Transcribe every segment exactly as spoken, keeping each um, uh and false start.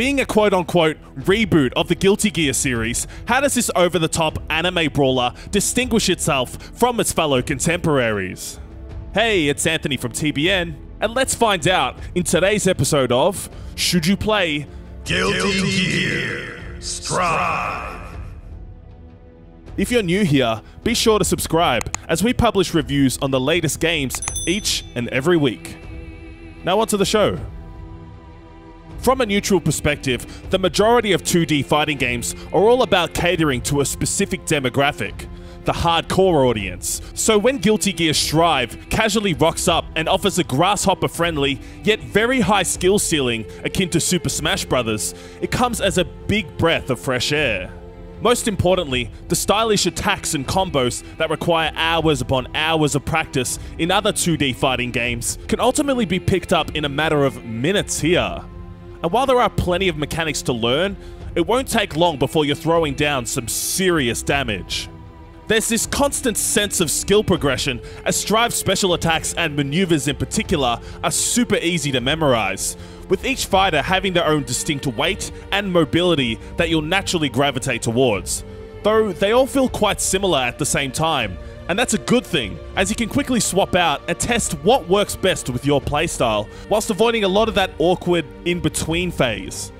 Being a quote-unquote reboot of the Guilty Gear series, how does this over-the-top anime brawler distinguish itself from its fellow contemporaries? Hey, it's Anthony from T B N, and let's find out in today's episode of Should You Play Guilty, Guilty Gear Strive? If you're new here, be sure to subscribe as we publish reviews on the latest games each and every week. Now onto the show. From a neutral perspective, the majority of two D fighting games are all about catering to a specific demographic, the hardcore audience. So when Guilty Gear Strive casually rocks up and offers a grasshopper-friendly, yet very high skill ceiling akin to Super Smash Bros., it comes as a big breath of fresh air. Most importantly, the stylish attacks and combos that require hours upon hours of practice in other two D fighting games can ultimately be picked up in a matter of minutes here. And while there are plenty of mechanics to learn, it won't take long before you're throwing down some serious damage. There's this constant sense of skill progression, as Strive's special attacks and maneuvers in particular are super easy to memorize, with each fighter having their own distinct weight and mobility that you'll naturally gravitate towards. Though they all feel quite similar at the same time, and that's a good thing, as you can quickly swap out and test what works best with your playstyle, whilst avoiding a lot of that awkward in-between phase.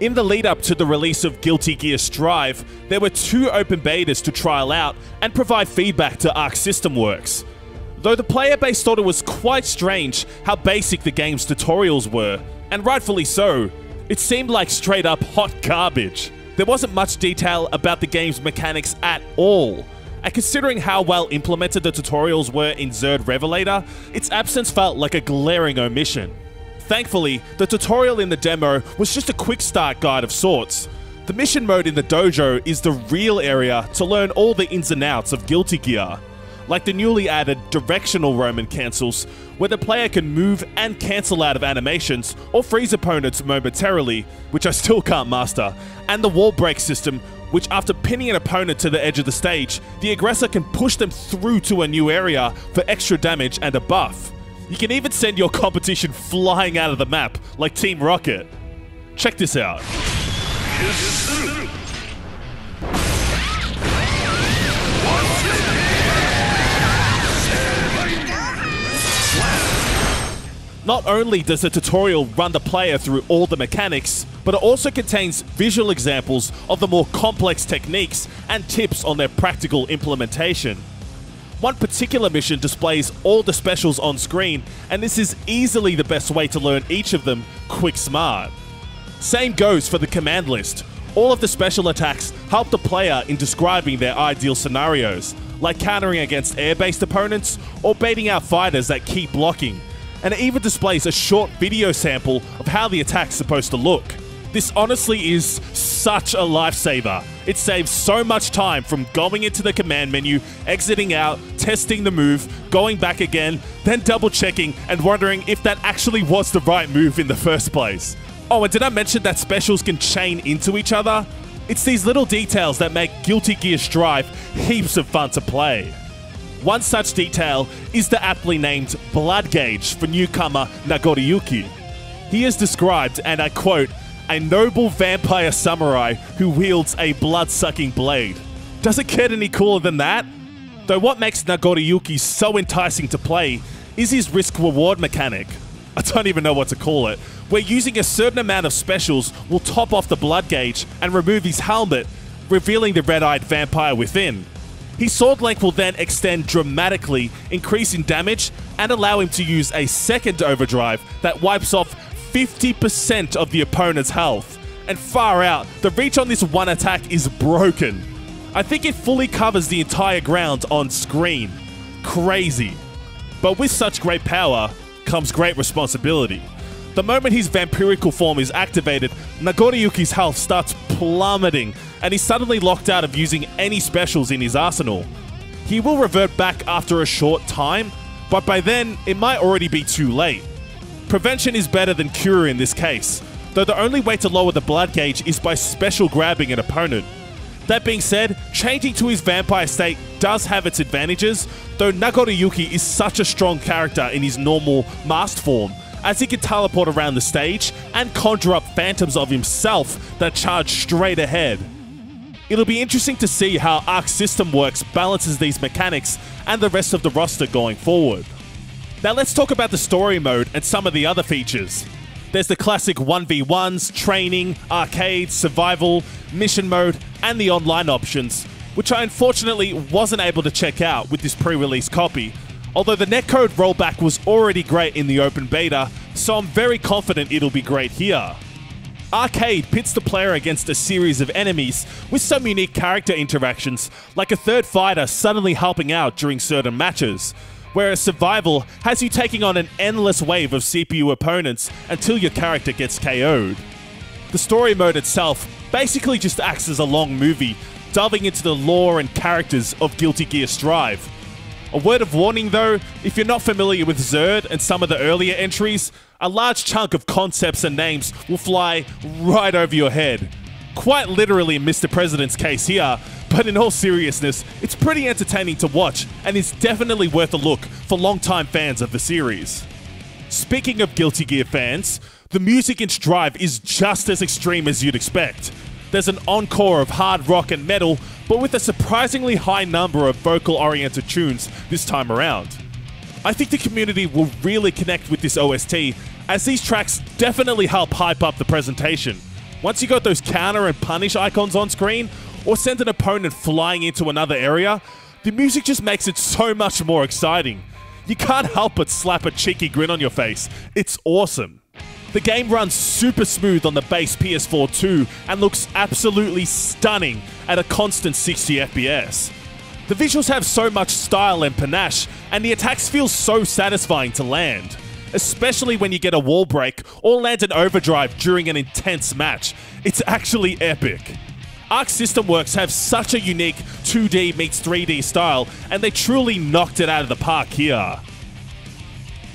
In the lead up to the release of Guilty Gear Strive, there were two open betas to trial out and provide feedback to Arc System Works. Though the player base thought it was quite strange how basic the game's tutorials were, and rightfully so, it seemed like straight up hot garbage. There wasn't much detail about the game's mechanics at all, and considering how well implemented the tutorials were in Xrd Revelator, its absence felt like a glaring omission. Thankfully, the tutorial in the demo was just a quick start guide of sorts. The mission mode in the dojo is the real area to learn all the ins and outs of Guilty Gear, like the newly added directional Roman cancels, where the player can move and cancel out of animations or freeze opponents momentarily, which I still can't master, and the wall break system, which after pinning an opponent to the edge of the stage, the aggressor can push them through to a new area for extra damage and a buff. You can even send your competition flying out of the map, like Team Rocket. Check this out. Not only does the tutorial run the player through all the mechanics, but it also contains visual examples of the more complex techniques and tips on their practical implementation. One particular mission displays all the specials on screen, and this is easily the best way to learn each of them quick smart. Same goes for the command list. All of the special attacks help the player in describing their ideal scenarios, like countering against air-based opponents or baiting out fighters that keep blocking, and it even displays a short video sample of how the attack's supposed to look. This honestly is such a lifesaver. It saves so much time from going into the command menu, exiting out, testing the move, going back again, then double checking and wondering if that actually was the right move in the first place. Oh, and did I mention that specials can chain into each other? It's these little details that make Guilty Gear Strive heaps of fun to play. One such detail is the aptly named Blood Gauge for newcomer Nagoriyuki. He is described, and I quote, "A noble vampire samurai who wields a blood-sucking blade." Does it get any cooler than that? Though what makes Nagoriyuki so enticing to play is his risk-reward mechanic. I don't even know what to call it, where using a certain amount of specials will top off the blood gauge and remove his helmet, revealing the red-eyed vampire within. His sword length will then extend dramatically, increasing damage and allow him to use a second overdrive that wipes off fifty percent of the opponent's health, and far out, the reach on this one attack is broken. I think it fully covers the entire ground on screen. Crazy. But with such great power comes great responsibility. The moment his vampirical form is activated, Nagoriyuki's health starts plummeting, and he's suddenly locked out of using any specials in his arsenal. He will revert back after a short time, but by then, it might already be too late. Prevention is better than cure in this case, though the only way to lower the blood gauge is by special grabbing an opponent. That being said, changing to his vampire state does have its advantages, though Nagoriyuki is such a strong character in his normal masked form, as he can teleport around the stage and conjure up phantoms of himself that charge straight ahead. It'll be interesting to see how Arc System Works balances these mechanics and the rest of the roster going forward. Now let's talk about the story mode and some of the other features. There's the classic one v ones, training, arcade, survival, mission mode, and the online options, which I unfortunately wasn't able to check out with this pre-release copy, although the netcode rollback was already great in the open beta, so I'm very confident it'll be great here. Arcade pits the player against a series of enemies with some unique character interactions, like a third fighter suddenly helping out during certain matches, whereas survival has you taking on an endless wave of C P U opponents until your character gets K O'd. The story mode itself basically just acts as a long movie, delving into the lore and characters of Guilty Gear Strive. A word of warning though, if you're not familiar with Xrd and some of the earlier entries, a large chunk of concepts and names will fly right over your head. Quite literally in Mister President's case here, but in all seriousness, it's pretty entertaining to watch and is definitely worth a look for long-time fans of the series. Speaking of Guilty Gear fans, the music in Strive is just as extreme as you'd expect. There's an encore of hard rock and metal, but with a surprisingly high number of vocal-oriented tunes this time around. I think the community will really connect with this O S T, as these tracks definitely help hype up the presentation. Once you got those counter and punish icons on screen, or send an opponent flying into another area, the music just makes it so much more exciting. You can't help but slap a cheeky grin on your face. It's awesome. The game runs super smooth on the base P S four too, and looks absolutely stunning at a constant sixty F P S. The visuals have so much style and panache, and the attacks feel so satisfying to land, especially when you get a wall break or land an overdrive during an intense match. It's actually epic. Arc System Works have such a unique two D meets three D style, and they truly knocked it out of the park here.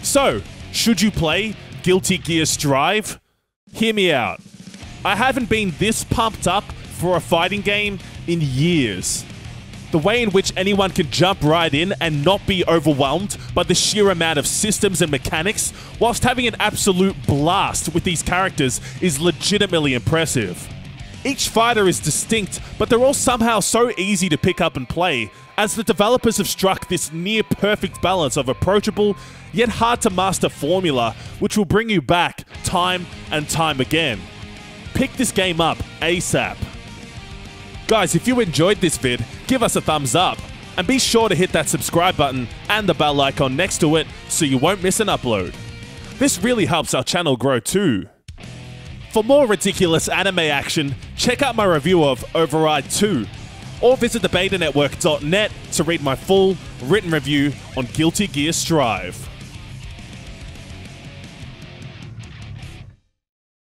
So, should you play Guilty Gear Strive? Hear me out. I haven't been this pumped up for a fighting game in years. The way in which anyone can jump right in and not be overwhelmed by the sheer amount of systems and mechanics whilst having an absolute blast with these characters is legitimately impressive. Each fighter is distinct, but they're all somehow so easy to pick up and play, as the developers have struck this near-perfect balance of approachable, yet hard-to-master formula, which will bring you back time and time again. Pick this game up ASAP. Guys, if you enjoyed this vid, give us a thumbs up, and be sure to hit that subscribe button and the bell icon next to it so you won't miss an upload. This really helps our channel grow too. For more ridiculous anime action, check out my review of Override two, or visit the beta network dot net to read my full, written review on Guilty Gear Strive.